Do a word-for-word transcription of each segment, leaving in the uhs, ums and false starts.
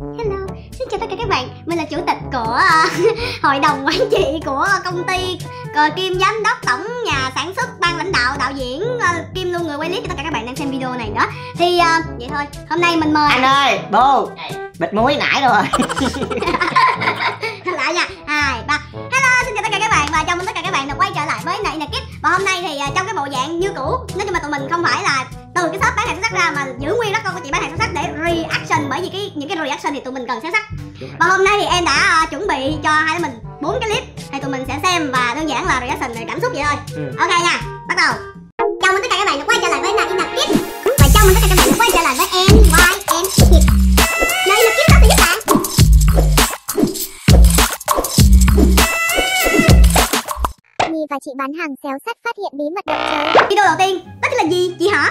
Hello, xin chào tất cả các bạn. Mình là chủ tịch của uh, hội đồng quản trị của công ty, uh, Kim giám đốc, tổng nhà sản xuất, ban lãnh đạo, đạo diễn, uh, Kim luôn người quay clip cho tất cả các bạn đang xem video này đó. Thì uh, vậy thôi, hôm nay mình mời anh ơi, bô bịch muối nãy rồi. Lại nha, hai, ba. Hello, xin chào tất cả các bạn và chào mừng tất cả các bạn đã quay trở lại với Yến Nhi Kiết. Và hôm nay thì uh, trong cái bộ dạng như cũ, nói chung là tụi mình không phải là từ cái shop bán hàng xuất sắc ra mà giữ nguyên đó con của chị bán hàng xuất sắc để reaction, bởi vì cái những cái reaction thì tụi mình cần sáng sắc. Và hôm nay thì em đã uh, chuẩn bị cho hai đứa mình bốn cái clip thì tụi mình sẽ xem và đơn giản là reaction về cảm xúc vậy thôi. Ừ. Ok nha, bắt đầu. Chào mừng tất cả các bạn đã quay trở lại với Yến Nhi Kiết. Và chào mừng tất cả các bạn đã quay trở lại với em, Y, em, Kiết. Yến Nhi Kiết sắp tới các bạn. Và chị bán hàng xéo sách phát hiện bí mật động trời. Video đầu tiên đó chính là gì chị hả?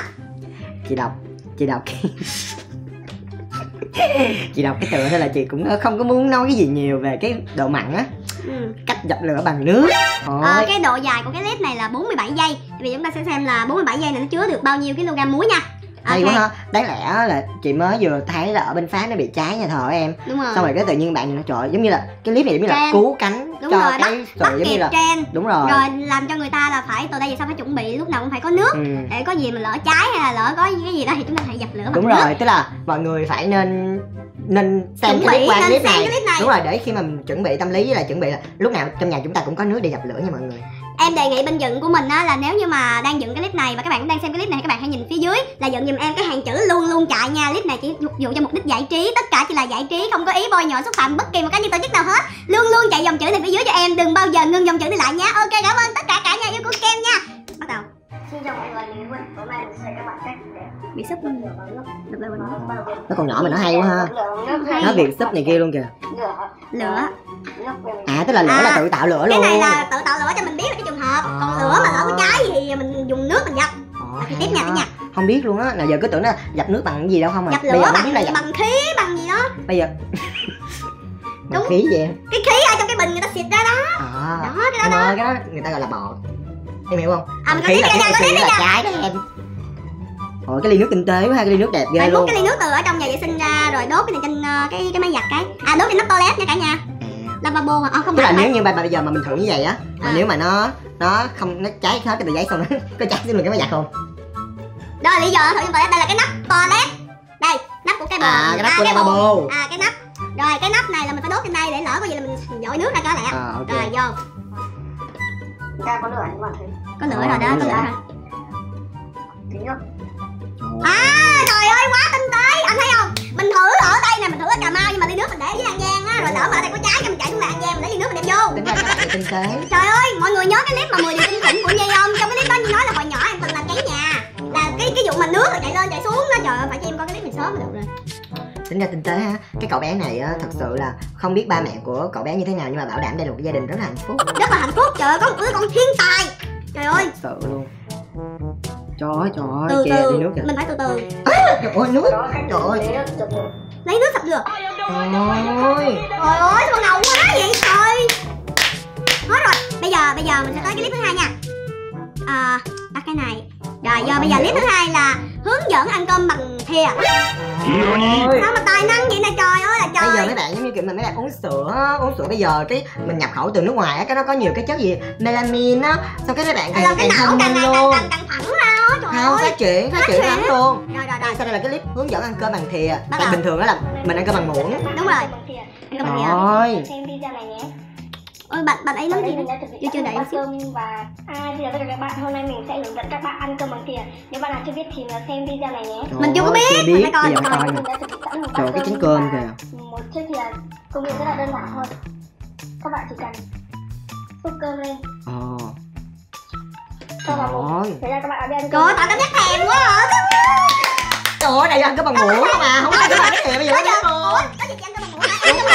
Chị đọc, chị đọc cái... chị đọc cái tựa thôi là chị cũng không có muốn nói cái gì nhiều về cái độ mặn á. Ừ. Cách dập lửa bằng nước. Ờ, cái độ dài của cái clip này là bốn mươi bảy giây. Vì chúng ta sẽ xem là bốn mươi bảy giây này nó chứa được bao nhiêu kg muối nha. Hay okay. Quá ha. Đáng lẽ là chị mới vừa thấy là ở bên Pháp nó bị cháy nhà thờ em. Đúng rồi. Xong rồi cái tự nhiên bạn này nó trời, giống như là cái clip này giống như là cứu cánh. Đúng cho rồi, cái bắt, bắt kịp là... trend. Đúng rồi. Rồi làm cho người ta là phải từ đây về sau phải chuẩn bị lúc nào cũng phải có nước. Ừ. Để có gì mà lỡ cháy hay là lỡ có cái gì đó thì chúng ta phải dập lửa bằng Đúng rồi, nước. Tức là mọi người phải nên nên xem cái clip này. này. Đúng rồi, để khi mà mình chuẩn bị tâm lý với là chuẩn bị là lúc nào trong nhà chúng ta cũng có nước để dập lửa nha mọi người. Em đề nghị bên dựng của mình á là nếu như mà đang dựng cái clip này và các bạn cũng đang xem cái clip này, các bạn hãy nhìn phía dưới là dựng giùm em cái hàng chữ luôn luôn chạy nha. Clip này chỉ phục vụ cho mục đích giải trí, tất cả chỉ là giải trí, không có ý bôi nhọ xúc phạm bất kỳ một cá nhân tổ chức nào hết. Luôn luôn chạy dòng chữ này phía dưới cho em, đừng bao giờ ngưng dòng chữ này lại nha. Ok, cảm ơn tất cả cả nhà yêu của Kem nha. Bắt đầu. Xin chào mọi người, mình Huỳnh. Tối nay mình sẽ các bạn cách để bị súp luôn. Nó còn nhỏ mà nó hay quá ha. Nó bị súp này kia luôn kìa. Lửa. À, tức là lửa à, là tự tạo lửa luôn. Cái này là tự tạo lửa cho mình biết là cái trường hợp. À. Còn lửa mà lỡ có cháy thì mình dùng nước mình dập. À, thì tiếp nha cả nhà. Không biết luôn á, nào giờ cứ tưởng là dập nước bằng gì đâu không à. Dập lửa bằng, là dập... bằng khí bằng gì đó. Bây giờ đúng khí gì? Cái khí ở trong cái bình người ta xịt ra đó. À. Đó cái đó em đó. Ơi, cái đó người ta gọi là bọt. Em hiểu không? À, mình khí là cái khí là trái đó em. Ôi cái ly nước tinh tế quá ha, cái ly nước đẹp ghê luôn. Cái ly nước từ ở trong nhà vệ sinh ra rồi đốt cái này trên cái cái máy giặt cái. À đốt cái nắp toilet nha cả nhà. Lavabo mà, không phải. Tức là nếu như bây giờ mà mình thử như vậy á, mà nếu mà nó nó không nó cháy hết cái tờ giấy xong nó có cháy xuống mình cái máy giặt không? Đó là lý do thử trong toilet, đây là cái nắp toilet. Đây, nắp của cái bồn. À cái nắp của lavabo. À cái nắp. Rồi cái nắp này là mình phải đốt trên đây để lỡ có gì là mình dội nước ra cho lẹ. Rồi vô. Ra có lửa mà thấy. Có lửa rồi đó, có lửa rồi. Tính không? À trời ơi quá tinh tế, anh thấy không? Mình thử ở đây nè, mình thử ở Cà Mau nhưng mà ly nước mình để dưới An Giang á, rồi lỡ mà ở đây có cháy cái mình chạy xuống lại An Giang mình lấy ly nước mình đem vô. Tính ra cái tinh tế. Trời ơi, mọi người nhớ cái clip mà mười điều kinh khủng của Nhi không? Trong cái clip đó Nhi nói là hồi nhỏ em từng làm cháy nhà. Là cái cái vụ mà nước rồi chạy lên chạy xuống đó, trời ơi phải cho em coi cái clip mình sớm mới được rồi. Tính ra tinh tế ha, cái cậu bé này á, thật sự là không biết ba mẹ của cậu bé như thế nào nhưng mà bảo đảm đây là một gia đình rất là hạnh phúc. Rất là hạnh phúc, trời ơi có một đứa con thiên tài. Trời ơi. Thật sự luôn. Trời ơi, trời ơi, từ kìa, từ, nước kìa. Mình phải từ từ. À, trời ơi, nước, trời ơi. Lấy nước sập được. Trời ơi, trời ơi, con ngầu quá vậy trời. Hết rồi, bây giờ, bây giờ mình sẽ tới cái clip thứ hai nha. À, bắt cái này. Rồi, giờ bây giờ clip thứ hai là hướng dẫn ăn cơm bằng thìa. Sao mà tài năng vậy nè, trời ơi là trời. Bây giờ mấy bạn giống như kiểu mình mấy bạn uống sữa, uống sữa bây giờ cái mình nhập khẩu từ nước ngoài á, cái đó có nhiều cái chất gì melanin á, xong cái mấy bạn càng càng thông minh luôn. Không, phát triển, phát triển lắm luôn. Rồi rồi rồi. Sau đây là cái clip hướng dẫn ăn cơm bằng thìa. Tại bình thường đó là mình ăn cơm bằng muỗng. Đúng rồi. Ăn cơm bằng thìa. Rồi. Xem video này nhé. Ôi bạn bạn ấy nói gì nữa? Chưa chưa đợi em xíu. Và à bây giờ tất cả các bạn hôm nay mình sẽ hướng dẫn các bạn ăn cơm bằng thìa. Nếu bạn nào chưa biết thì xem video này nhé. Mình chưa có biết. Mình coi mình coi. Trời cái trứng cơm kìa. Một chiếc thìa công việc rất là đơn giản thôi. Các bạn chỉ cần xúc cơm lên. Ờ. Trời ơi, thế ra các bạn ở đây ăn cơm. Trời tao cảm giác thèm quá hả? Trời ơi, này ăn cơm bằng muỗng không à, không có ăn cơm bằng thìa bây giờ. Ủa, có gì ăn cơm bằng muỗng hả?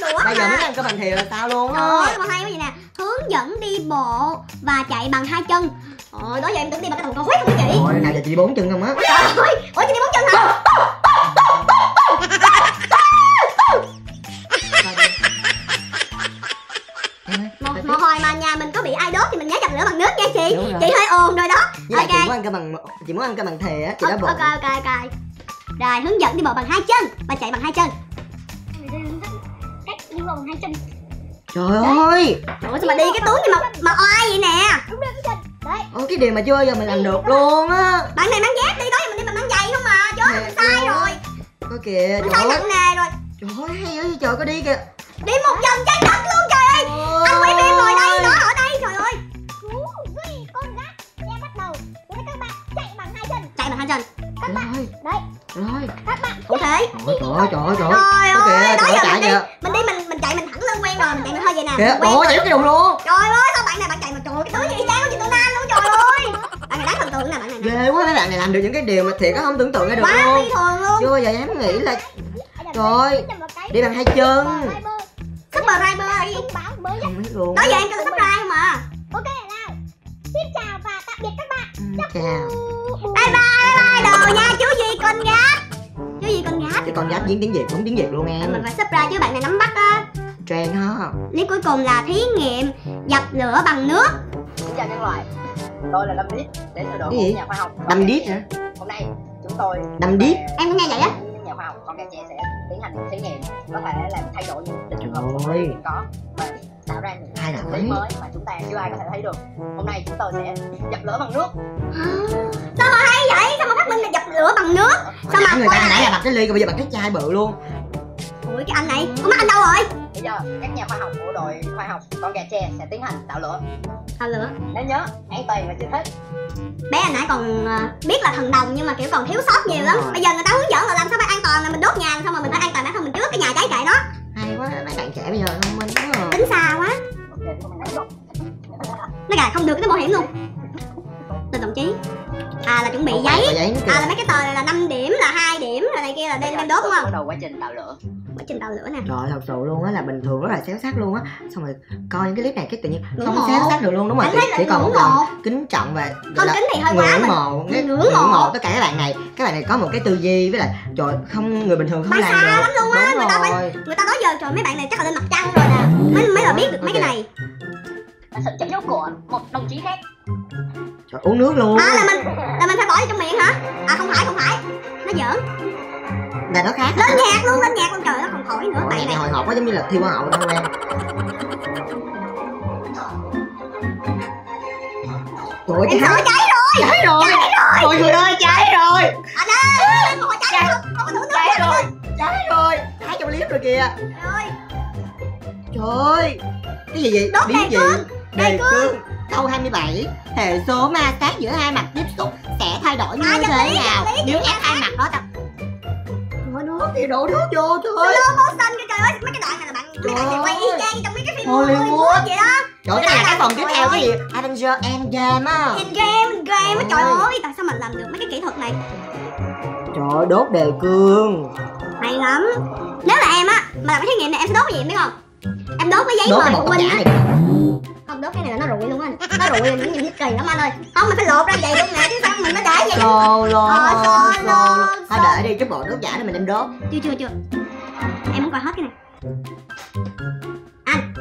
Đúng rồi. Bây giờ mới ăn cơm bằng thìa là sao luôn á. Trời ơi, mà hay quá vậy nè. Hướng dẫn đi bộ và chạy bằng hai chân. Ờ, đó giờ em tưởng đi bằng cái thằng con khuyết không chị? Ôi, nào giờ chị đi bốn chân không á? Trời ơi, ủa chị đi bốn chân hả? Chị, chị hơi ồn rồi đó. Với okay. Chị muốn ăn cơm bằng chị muốn ăn cơm bằng thìa á, chị đã bộ. Ok ok ok. Rồi hướng dẫn đi bộ bằng hai chân và chạy bằng hai chân. Trời ơi, ủa sao mà đi cái túi này mà mà oai vậy nè? Đúng rồi, cái gì? Đấy. Ủa cái điều mà chưa giờ mình làm được luôn á. Bạn này mang dép đi, tối giờ mình đi mà mang giày không mà. Trời ơi, mình sai rồi. Có kìa, trời ơi. Nặng nề rồi. Trời ơi, hay vậy trời, có đi kìa. Đi một vòng trái đất luôn trời ơi. Anh quay phim ngồi đây, nó ở đây trời ơi. Ui, con gái em bắt đầu. Với các bạn chạy bằng hai chân. Chạy bằng hai chân. Các bạn. Đấy. Rồi. Các bạn có thể. Trời ơi, trời ơi, trời ơi. Có kìa, trời ơi, chạy kìa. Mình đi mình mình chạy mình thẳng lên quen rồi, mình chạy mình hơi vậy nè. Ủa chạy cái đường luôn. Trời ơi, sao bạn này bạn chạy mà trời ơi, cái túi gì chán của chị Tô Nam luôn trời ơi. Bạn này đáng thần tượng nè, bạn này. Ghê quá, mấy bạn này làm được những cái điều mà thiệt á không tưởng tượng ra được luôn. Quá phi thường luôn. Chưa bao giờ dám nghĩ là rồi đi bằng hai chân. Super Rider đi. Không biết luôn. Đó giờ em cần subscribe mà. Ok nào. Xin chào và tạm biệt các bạn. Chào. Bye bye bye đồ nha chú Duy con gái. Chú Duy con gái. Chứ con gái diễn tiếng Việt cũng tiếng Việt luôn em. Mình phải subscribe chứ bạn này nắm bắt á. Trend ha. Lý cuối cùng là thí nghiệm dập lửa bằng nước. Xin chào nhân loại. Tôi là Lâm Điết đến từ đội ngũ nhà khoa học. Lâm Điết hả? Hôm nay chúng tôi Lâm Điết. Em có nghe vậy á? Nhà khoa học con gái trẻ sẽ tiến hành thí nghiệm có thể làm thay đổi những trường hợp hiện có và tạo ra những thực tế mới mà chúng ta chưa ai có thể thấy được. Hôm nay chúng tôi sẽ dập lửa bằng nước. Sao mà hay vậy? Sao mà phát minh là dập lửa bằng nước? Sao mà người ta nãy là bằng cái ly còn bây giờ bằng cái chai bự luôn. Ủa cái anh này, có mắt anh đâu rồi? Bây giờ các nhà khoa học của đội khoa học con gà tre sẽ tiến hành tạo lửa. Tạo lửa. Nên nhớ an toàn và xin phép. Bé hồi nãy còn biết là thần đồng nhưng mà kiểu còn thiếu sót nhiều lắm. Bây giờ người ta hướng dẫn là làm sao phải an toàn, là mình đốt nhà xong mà mình phải an toàn bản thân mình trước cái nhà cháy chạy đó. Hay quá, mấy bạn trẻ bây giờ thông minh quá rồi. Tính xa quá. Nó gà không được cái mạo hiểm luôn. Tên đồng chí. À là chuẩn bị giấy. À là mấy cái tờ này là năm điểm, là hai điểm, là này kia là đem đem đốt đúng không? Bắt đầu quá trình tạo lửa. Quá trình tạo lửa nè. Rồi thật sự luôn á là bình thường rất là xéo xác luôn á. Xong rồi coi những cái clip này cái tự nhiên không xéo xác được luôn đúng rồi. Chỉ, chỉ còn một lòng kính trọng và không kính thì hơi quá mồ, cái ngưỡng mộ tất cả các bạn này. Các bạn này có một cái tư duy với lại trời không người bình thường không làm được. Lắm luôn á, người ta phải người ta nói giờ trời mấy bạn này chắc là lên mặt trăng rồi nè. Mới mới là biết được mấy cái này. Là sự chăm chút của một đồng chí khác. Trời, uống nước luôn. À là mình là mình phải bỏ vô trong miệng hả? À không phải, không phải. Nó giỡn. Là nó khác. Lên nhạc luôn, lên nhạc luôn trời nó còn khỏi nữa. Tại này hồi hộp quá giống như là thiêu hoa hậu đâu em. Trời em cháy rồi. Cháy rồi. Cháy rồi. Trời ơi cháy rồi. Anh ơi, ngồi cháy không? Không có thử nước. Cháy rồi. Cháy rồi. Cháy trong clip rồi kìa. Trời ơi. Trời ơi. Cái gì vậy? Đốt đề cương. Đề cương. Câu hai mươi bảy, hệ số ma sát giữa hai mặt tiếp xúc sẽ thay đổi như thế nào nếu ép hai mặt đó tập. Đổ nước thì đổ nước vô trời ơi. Slow motion kìa trời ơi, mấy cái đoạn này là bạn mấy bạn này quay y chang trong mấy cái phim Hollywood vậy đó. Trời ơi, cái phần tiếp theo cái gì? Avenger Endgame á. Endgame, Endgame á trời ơi, tại sao mình làm được mấy cái kỹ thuật này? Trời ơi, đốt đề cương. Hay lắm. Nếu là em á, mà làm cái thí nghiệm này em sẽ đốt cái gì em biết không? Em đốt cái giấy mời phụ huynh á. Không đốt cái này là nó rụi luôn á, nó rụi những gì kỳ lắm anh ơi. Không mình phải lột ra vậy luôn nè chứ sao mình nó để vậy. Lô lô lô thôi để đi chút bộ nước giả để mình đem đốt. Chưa chưa chưa em muốn coi hết cái này anh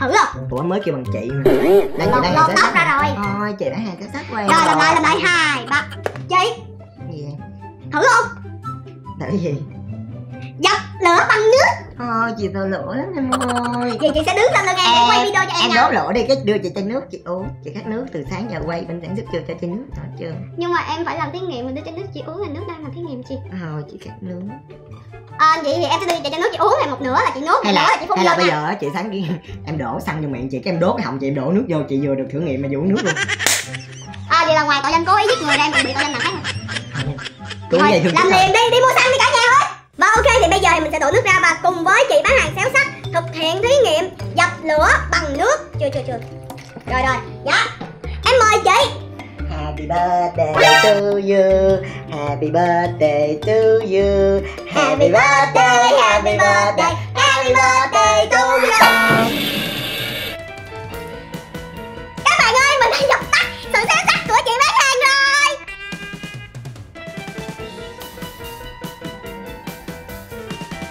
thử không? Ủa mới kêu bằng chị mà lột lột tóc ra rồi. Thôi chị đã hai cái sách quen rồi. Làm lại làm lại hai ba chị gì thử không? Thử gì? Dập lửa bằng nước. Thôi chị sợ lửa lắm em ơi. Chị chị sẽ đứng lên lưng em để quay video cho em. Em đốt lửa đi cái đưa chị chai nước chị uống. Chị khát nước từ sáng giờ quay bên sản xuất chưa cho chai nước thôi chưa. Nhưng mà em phải làm thí nghiệm mình đưa chai nước chị uống là nước đang làm thí nghiệm chị. Thôi chị khát nước. À, vậy thì em sẽ đưa chai nước chị uống này một nửa là chị nuốt, một nửa là chị phun. Hay là bây giờ chị sáng kiến em đổ xăng vô miệng chị cái em đốt cái họng chị em đổ nước vô chị vừa được thử nghiệm mà vừa uống nước luôn. À vậy là ngoài tội danh cố ý giết người ra em còn bị tội danh nào khác không? Làm liền đi đi mua xăng đi cả nhà hết. Và ok thì bây giờ thì mình sẽ đổ nước ra và cùng với chị bán hàng xéo sắc thực hiện thí nghiệm dập lửa bằng nước. Chưa chưa chưa rồi rồi dạ em mời chị. Happy birthday to you, happy birthday to you, happy birthday, happy birthday, happy birthday to you. Các bạn ơi mình đã dập tắt sự xéo sắc của chị bán hàng rồi.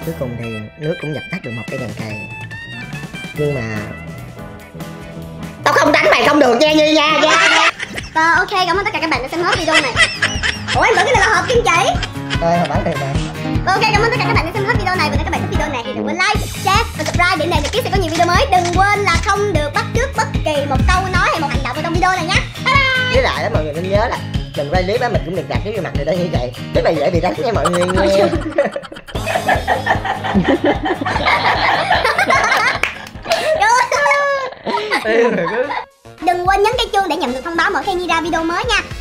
Cuối cùng thì nước cũng dập tắt được một cái đèn cầy. Nhưng mà tao không đánh mày không được nha Nhi nha. Rồi ok, cảm ơn tất cả các bạn đã xem hết video này. Ủa em tưởng cái này là hộp kim chỉ. Rồi hộp bán tiền rồi. Ok, cảm ơn tất cả các bạn đã xem hết video này. Và nếu các bạn thích video này thì đừng quên like, share và subscribe để Yến Nhi Kiết sẽ có nhiều video mới. Đừng quên là không được bắt chước bất kỳ một câu nói hay một hành động ở trong video này nhé. Bye bye. Với lại đó mọi người nên nhớ là Trần Ray Lý mình cũng được đặt cái mặt người ta như vậy để mày dễ bị đánh nha mọi người nghe. Đừng quên nhấn cái chuông để nhận được thông báo mỗi khi Nhi ra video mới nha.